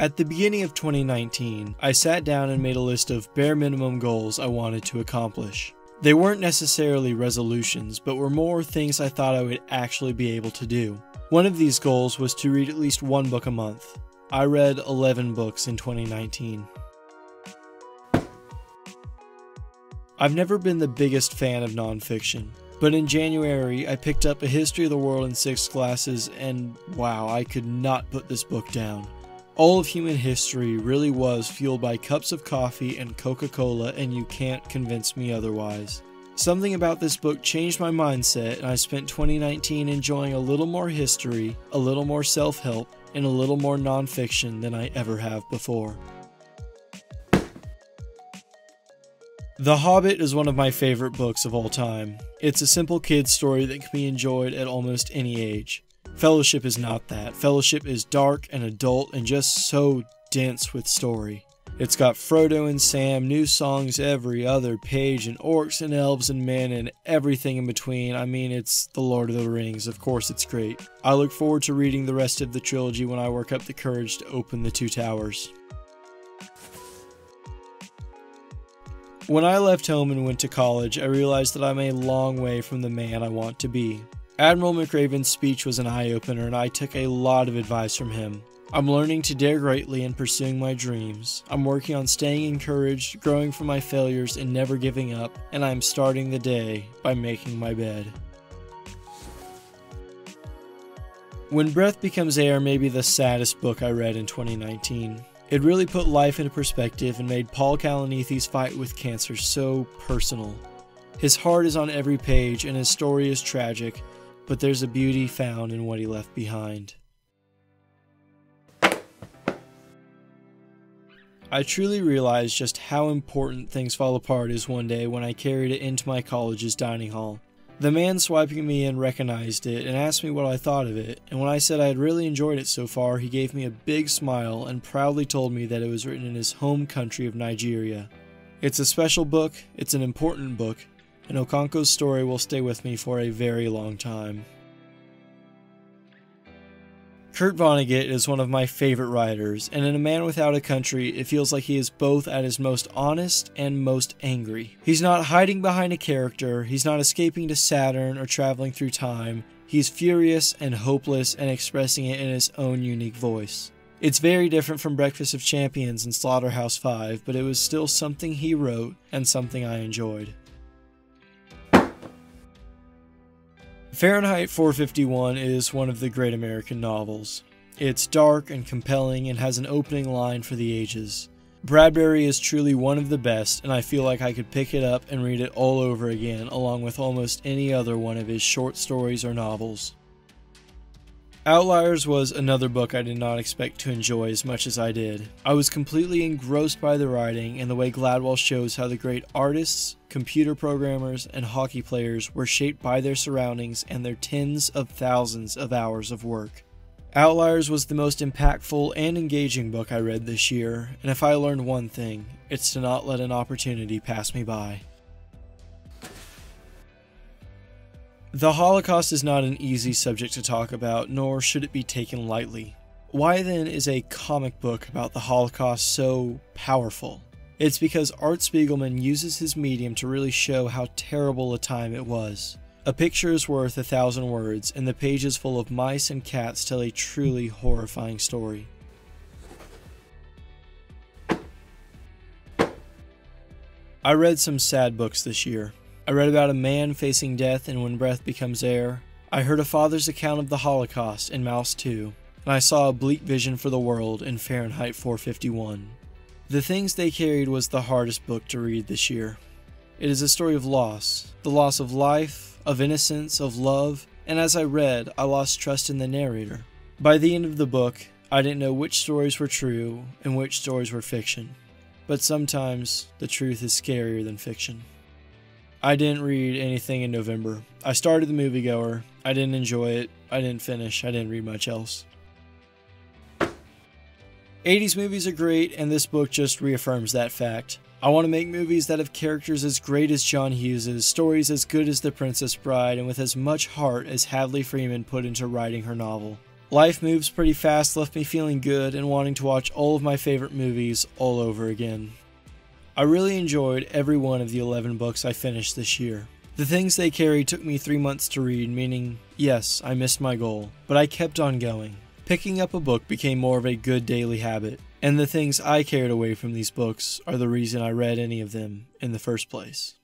At the beginning of 2019, I sat down and made a list of bare minimum goals I wanted to accomplish. They weren't necessarily resolutions, but were more things I thought I would actually be able to do. One of these goals was to read at least one book a month. I read 11 books in 2019. I've never been the biggest fan of nonfiction, but in January I picked up A History of the World in 6 classes and wow, I could not put this book down. All of human history really was fueled by cups of coffee and Coca-Cola, and you can't convince me otherwise. Something about this book changed my mindset, and I spent 2019 enjoying a little more history, a little more self-help, and a little more nonfiction than I ever have before. The Hobbit is one of my favorite books of all time. It's a simple kid's story that can be enjoyed at almost any age. Fellowship is not that. Fellowship is dark and adult and just so dense with story. It's got Frodo and Sam, new songs every other page, and orcs and elves and men and everything in between. I mean, it's the Lord of the Rings. Of course it's great. I look forward to reading the rest of the trilogy when I work up the courage to open the 2 towers. When I left home and went to college, I realized that I'm a long way from the man I want to be. Admiral McRaven's speech was an eye-opener, and I took a lot of advice from him. I'm learning to dare greatly and pursuing my dreams. I'm working on staying encouraged, growing from my failures, and never giving up, and I'm starting the day by making my bed. When Breath Becomes Air may be the saddest book I read in 2019. It really put life into perspective and made Paul Kalanithe's fight with cancer so personal. His heart is on every page, and his story is tragic, but there's a beauty found in what he left behind. I truly realized just how important Things Fall Apart is one day when I carried it into my college's dining hall. The man swiping me in recognized it and asked me what I thought of it, and when I said I had really enjoyed it so far, he gave me a big smile and proudly told me that it was written in his home country of Nigeria. It's a special book, it's an important book, and Okonkwo's story will stay with me for a very long time. Kurt Vonnegut is one of my favorite writers, and in A Man Without a Country, it feels like he is both at his most honest and most angry. He's not hiding behind a character, he's not escaping to Saturn or traveling through time, he's furious and hopeless and expressing it in his own unique voice. It's very different from Breakfast of Champions and Slaughterhouse-Five, but it was still something he wrote and something I enjoyed. Fahrenheit 451 is one of the great American novels. It's dark and compelling and has an opening line for the ages. Bradbury is truly one of the best, and I feel like I could pick it up and read it all over again, along with almost any other one of his short stories or novels. Outliers was another book I did not expect to enjoy as much as I did. I was completely engrossed by the writing and the way Gladwell shows how the great artists, computer programmers, and hockey players were shaped by their surroundings and their tens of thousands of hours of work. Outliers was the most impactful and engaging book I read this year, and if I learned one thing, it's to not let an opportunity pass me by. The Holocaust is not an easy subject to talk about, nor should it be taken lightly. Why then is a comic book about the Holocaust so powerful? It's because Art Spiegelman uses his medium to really show how terrible a time it was. A picture is worth 1,000 words, and the pages full of mice and cats tell a truly horrifying story. I read some sad books this year. I read about a man facing death in When Breath Becomes Air. I heard a father's account of the Holocaust in Mouse 2, and I saw a bleak vision for the world in Fahrenheit 451. The Things They Carried was the hardest book to read this year. It is a story of loss, the loss of life, of innocence, of love, and as I read, I lost trust in the narrator. By the end of the book, I didn't know which stories were true and which stories were fiction. But sometimes, the truth is scarier than fiction. I didn't read anything in November. I started The Moviegoer. I didn't enjoy it. I didn't finish. I didn't read much else. 80s movies are great, and this book just reaffirms that fact. I want to make movies that have characters as great as John Hughes's, stories as good as The Princess Bride, and with as much heart as Hadley Freeman put into writing her novel. Life moves pretty fast, left me feeling good and wanting to watch all of my favorite movies all over again. I really enjoyed every one of the 11 books I finished this year. The things they carry took me 3 months to read, meaning, yes, I missed my goal, but I kept on going. Picking up a book became more of a good daily habit, and the things I carried away from these books are the reason I read any of them in the first place.